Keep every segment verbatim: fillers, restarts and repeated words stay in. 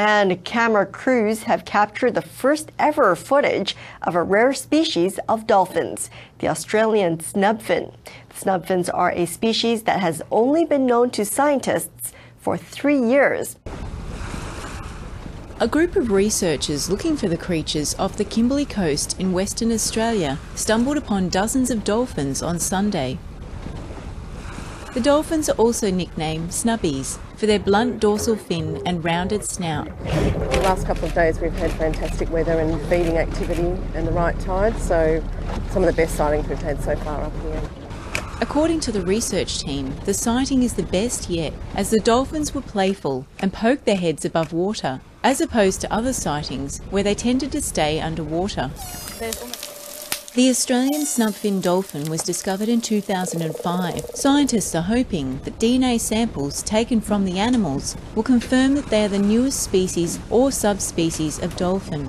and camera crews have captured the first ever footage of a rare species of dolphins, the Australian snubfin. Snubfins are a species that has only been known to scientists for three years. A group of researchers looking for the creatures off the Kimberley Coast in Western Australia stumbled upon dozens of dolphins on Sunday. The dolphins are also nicknamed snubbies for their blunt dorsal fin and rounded snout. The last couple of days we've had fantastic weather and feeding activity and the right tide, so some of the best sightings we've had so far up here. According to the research team, the sighting is the best yet, as the dolphins were playful and poked their heads above water, as opposed to other sightings where they tended to stay underwater. The Australian snubfin dolphin was discovered in two thousand five. Scientists are hoping that D N A samples taken from the animals will confirm that they are the newest species or subspecies of dolphin.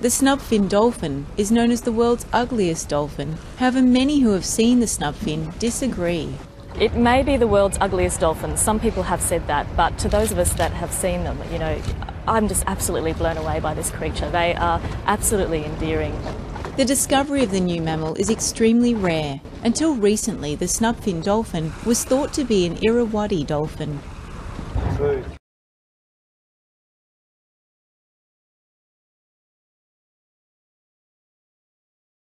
The snubfin dolphin is known as the world's ugliest dolphin. However, many who have seen the snubfin disagree. It may be the world's ugliest dolphin. Some people have said that, but to those of us that have seen them, you know, I'm just absolutely blown away by this creature. They are absolutely endearing. The discovery of the new mammal is extremely rare. Until recently, the snubfin dolphin was thought to be an Irrawaddy dolphin.